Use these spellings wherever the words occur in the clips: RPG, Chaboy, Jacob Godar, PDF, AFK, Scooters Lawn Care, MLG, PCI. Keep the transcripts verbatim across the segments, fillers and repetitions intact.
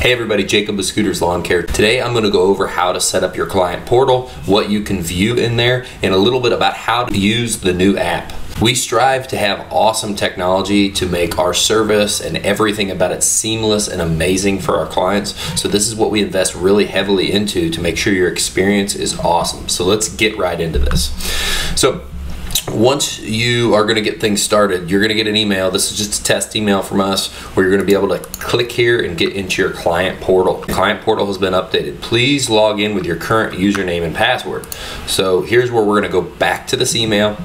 Hey everybody, Jacob with Scooters Lawn Care. Today I'm going to go over how to set up your client portal, what you can view in there, and a little bit about how to use the new app. We strive to have awesome technology to make our service and everything about it seamless and amazing for our clients. So this is what we invest really heavily into to make sure your experience is awesome. So let's get right into this. So once you are going to get things started, you're going to get an email. This is just a test email from us where you're going to be able to click here and get into your client portal. The client portal has been updated. Please log in with your current username and password. So here's where we're going to go back to this email.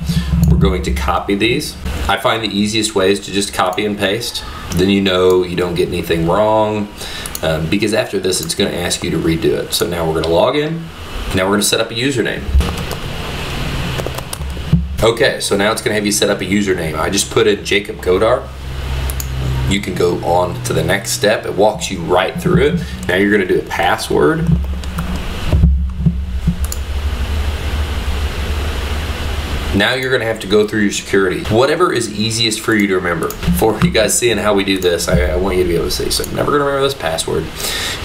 We're going to copy these. I find the easiest way is to just copy and paste. Then you know you don't get anything wrong um, because after this it's going to ask you to redo it. So now we're going to log in. Now we're going to set up a username. Okay, so now it's going to have you set up a username. I just put in Jacob Godar. You can go on to the next step. It walks you right through it. Now you're going to do a password. Now you're going to have to go through your security. Whatever is easiest for you to remember. For you guys seeing how we do this, I, I want you to be able to see. So I'm never going to remember this password.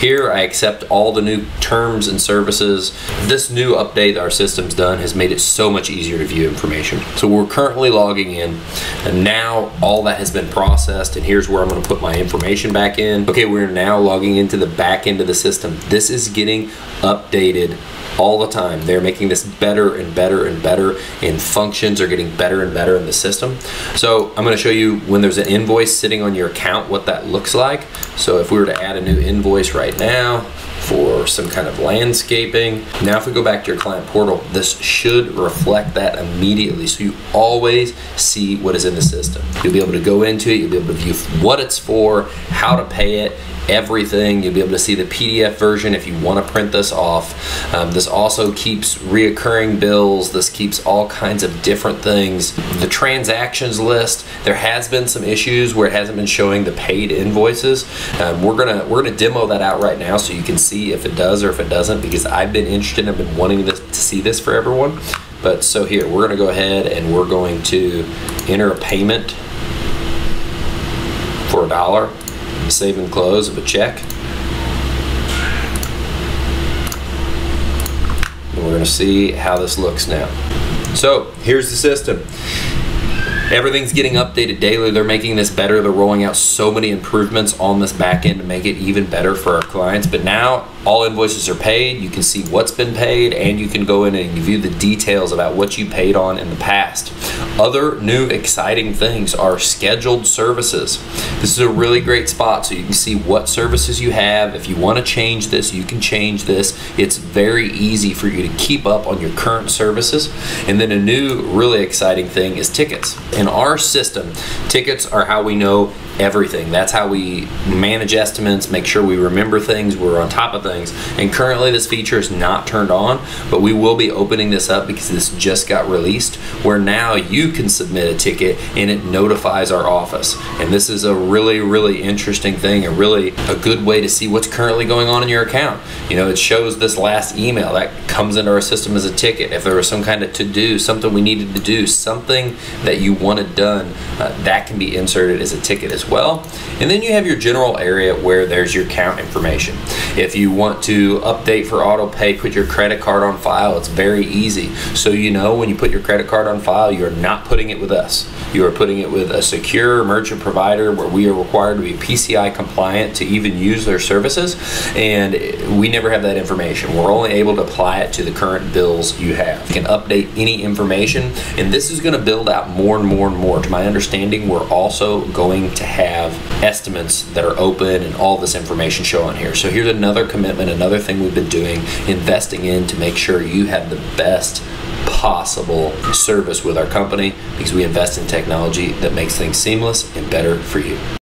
Here I accept all the new terms and services. This new update our system's done has made it so much easier to view information. So we're currently logging in, and now all that has been processed, and here's where I'm going to put my information back in. Okay, we're now logging into the back end of the system. This is getting updated all the time. They're making this better and better and better, and functions are getting better and better in the system. So I'm going to show you when there's an invoice sitting on your account what that looks like. So if we were to add a new invoice right now for some kind of landscaping, now if we go back to your client portal, this should reflect that immediately, so you always see what is in the system. You'll be able to go into it, you'll be able to view what it's for, how to pay it, everything. You'll be able to see the P D F version if you want to print this off. Um, this also keeps reoccurring bills. This keeps all kinds of different things. The transactions list. There has been some issues where it hasn't been showing the paid invoices. Um, we're gonna we're gonna demo that out right now so you can see if it does or if it doesn't, because I've been interested. I've been wanting this, to see this for everyone. But so here we're gonna go ahead and we're going to enter a payment for a dollar. Save and close of a check. And we're going to see how this looks now. So here's the system. Everything's getting updated daily. They're making this better. They're rolling out so many improvements on this back end to make it even better for our clients. But now all invoices are paid. You can see what's been paid, and you can go in and view the details about what you paid on in the past. Other new exciting things are scheduled services. This is a really great spot so you can see what services you have. If you want to change this, you can change this. It's very easy for you to keep up on your current services. And then a new really exciting thing is tickets. In our system, tickets are how we know everything. That's how we manage estimates, make sure we remember things, we're on top of things. And currently this feature is not turned on, but we will be opening this up because this just got released, where now you can submit a ticket and it notifies our office. And this is a really, really interesting thing, and really a good way to see what's currently going on in your account. You know, it shows this last email that comes into our system as a ticket. If there was some kind of to-do, something we needed to do, something that you wanted done, uh, that can be inserted as a ticket as well. well. And then you have your general area where there's your account information. If you want to update for auto pay, put your credit card on file. It's very easy. So you know when you put your credit card on file, you're not putting it with us. You are putting it with a secure merchant provider where we are required to be P C I compliant to even use their services. And we never have that information. We're only able to apply it to the current bills you have. You can update any information. And this is going to build out more and more and more. To my understanding, we're also going to have have estimates that are open and all this information show on here. So here's another commitment, another thing we've been doing, investing in to make sure you have the best possible service with our company, because we invest in technology that makes things seamless and better for you.